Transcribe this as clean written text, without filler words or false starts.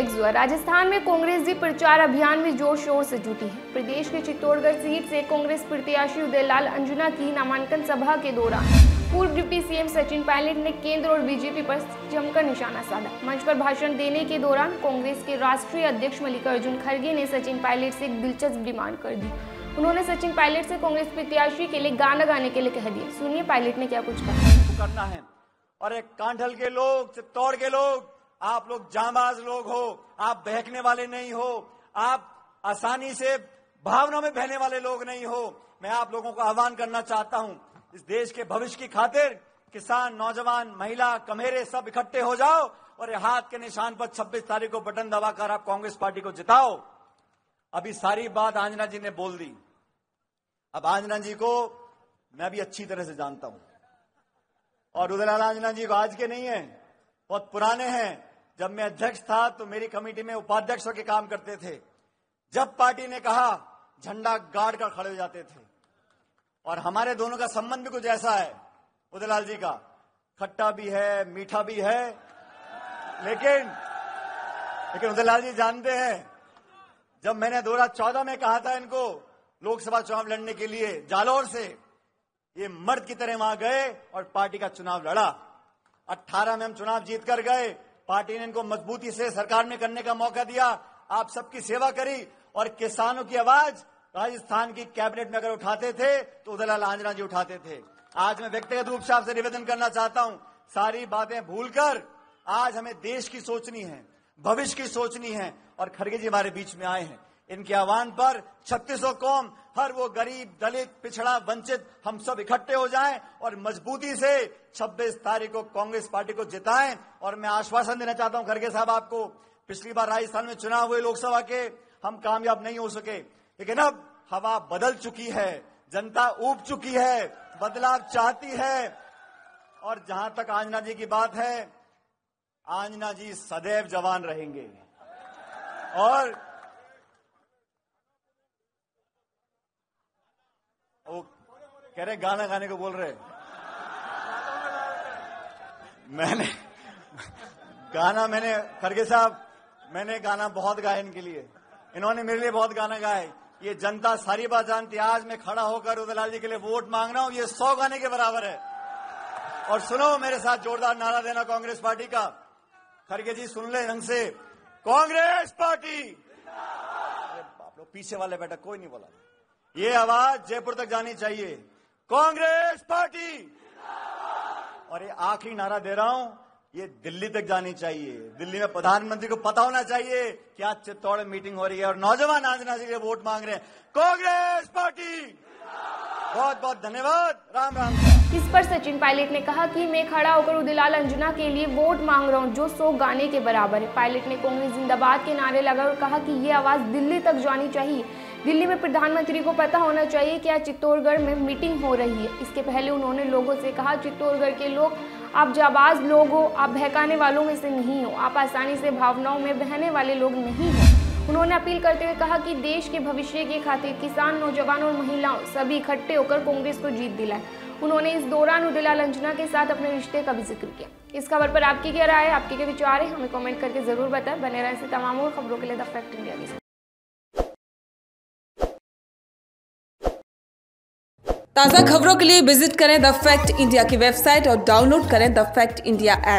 एक जुआ। राजस्थान में कांग्रेस भी प्रचार अभियान में जोर शोर से जुटी है। प्रदेश के चित्तौड़गढ़ सीट से कांग्रेस प्रत्याशी उदयलाल आंजना की नामांकन सभा के दौरान पूर्व डिप्टी सीएम सचिन पायलट ने केंद्र और बीजेपी पर जमकर निशाना साधा। मंच पर भाषण देने के दौरान कांग्रेस के राष्ट्रीय अध्यक्ष मल्लिकार्जुन खड़गे ने सचिन पायलट से एक दिलचस्प डिमांड कर दी। उन्होंने सचिन पायलट से कांग्रेस प्रत्याशी के लिए गाना गाने के लिए कह दिया। सुनिए पायलट ने क्या कुछ करना है। और एक कांठल के लोग, चित्तौड़ के लोग, आप लोग जांबाज लोग हो, आप बहकने वाले नहीं हो, आप आसानी से भावना में बहने वाले लोग नहीं हो। मैं आप लोगों को आह्वान करना चाहता हूं, इस देश के भविष्य की खातिर किसान, नौजवान, महिला, कमेरे सब इकट्ठे हो जाओ और हाथ के निशान पर 26 तारीख को बटन दबाकर आप कांग्रेस पार्टी को जिताओ। अभी सारी बात आंजना जी ने बोल दी। अब आंजना जी को मैं भी अच्छी तरह से जानता हूं और उदयलाल आंजना जी को आज के नहीं है, बहुत पुराने हैं। जब मैं अध्यक्ष था तो मेरी कमेटी में उपाध्यक्ष होकर काम करते थे। जब पार्टी ने कहा झंडा गाड़ कर खड़े हो जाते थे। और हमारे दोनों का संबंध भी कुछ ऐसा है, उदयलाल जी का खट्टा भी है, मीठा भी है, लेकिन उदयलाल जी जानते हैं, जब मैंने 2014 में कहा था इनको लोकसभा चुनाव लड़ने के लिए जालोर से, ये मर्द की तरह वहां गए और पार्टी का चुनाव लड़ा। 18 में हम चुनाव जीत कर गए। पार्टी ने इनको मजबूती से सरकार में करने का मौका दिया। आप सबकी सेवा करी और किसानों की आवाज राजस्थान की कैबिनेट में अगर उठाते थे तो उदयलाल आंजना जी उठाते थे। आज मैं व्यक्तिगत रूप से आपसे निवेदन करना चाहता हूं, सारी बातें भूलकर आज हमें देश की सोचनी है, भविष्य की सोचनी है। और खड़गे जी हमारे बीच में आए हैं, इनके आह्वान पर 3600 कौम, हर वो गरीब, दलित, पिछड़ा, वंचित, हम सब इकट्ठे हो जाएं और मजबूती से 26 तारीख को कांग्रेस पार्टी को जिताएं। और मैं आश्वासन देना चाहता हूं खड़गे साहब आपको, पिछली बार राजस्थान में चुनाव हुए लोकसभा के, हम कामयाब नहीं हो सके, लेकिन अब हवा बदल चुकी है, जनता ऊब चुकी है, बदलाव चाहती है। और जहां तक आंजना जी की बात है, आंजना जी सदैव जवान रहेंगे। और वो कह रहे गाना गाने को बोल रहे, मैंने खड़गे साहब मैंने गाना बहुत गाया इनके लिए, इन्होंने मेरे लिए बहुत गाना गाए। ये जनता सारी बात जानती है। आज मैं खड़ा होकर उदयलाल जी के लिए वोट मांग रहा हूं, ये 100 गाने के बराबर है। और सुनो मेरे साथ जोरदार नारा देना कांग्रेस पार्टी का। खड़गे जी सुन ले ढंग से, कांग्रेस पार्टी। बाप लो, पीछे वाले बेटा कोई नहीं बोला। ये आवाज जयपुर तक जानी चाहिए, कांग्रेस पार्टी। और ये आखिरी नारा दे रहा हूं, ये दिल्ली तक जानी चाहिए। दिल्ली में प्रधानमंत्री को पता होना चाहिए कि आज चित्तौड़ में मीटिंग हो रही है और नौजवान आंजना जी के वोट मांग रहे हैं, कांग्रेस पार्टी। बहुत बहुत धन्यवाद, राम राम। इस पर सचिन पायलट ने कहा कि मैं खड़ा होकर उदयलाल आंजना के लिए वोट मांग रहा हूं, जो 100 गाने के बराबर है। पायलट ने कांग्रेस जिंदाबाद के नारे लगाए और कहा कि ये आवाज़ दिल्ली तक जानी चाहिए। दिल्ली में प्रधानमंत्री को पता होना चाहिए कि आज चित्तौड़गढ़ में मीटिंग हो रही है। इसके पहले उन्होंने लोगों से कहा, चित्तौड़गढ़ के लोग आप जाबाज लोग हो, आप बहकाने वालों में से नहीं हो, आप आसानी से भावनाओं में बहने वाले लोग नहीं हो। उन्होंने अपील करते हुए कहा कि देश के भविष्य की खातिर किसान, नौजवान और महिलाओं सभी इकट्ठे होकर कांग्रेस को जीत दिलाए। उन्होंने इस दौरान उदयलाल आंजना के साथ अपने रिश्ते का भी जिक्र किया। इस खबर पर आपकी क्या राय है, आपके क्या विचार है, हमें कमेंट करके जरूर बताएं। बने रहें ऐसी तमाम और खबरों के लिए द फैक्ट इंडिया के साथ। ताज़ा खबरों के लिए विजिट करें द फैक्ट इंडिया की वेबसाइट और डाउनलोड करें द फैक्ट इंडिया ऐप।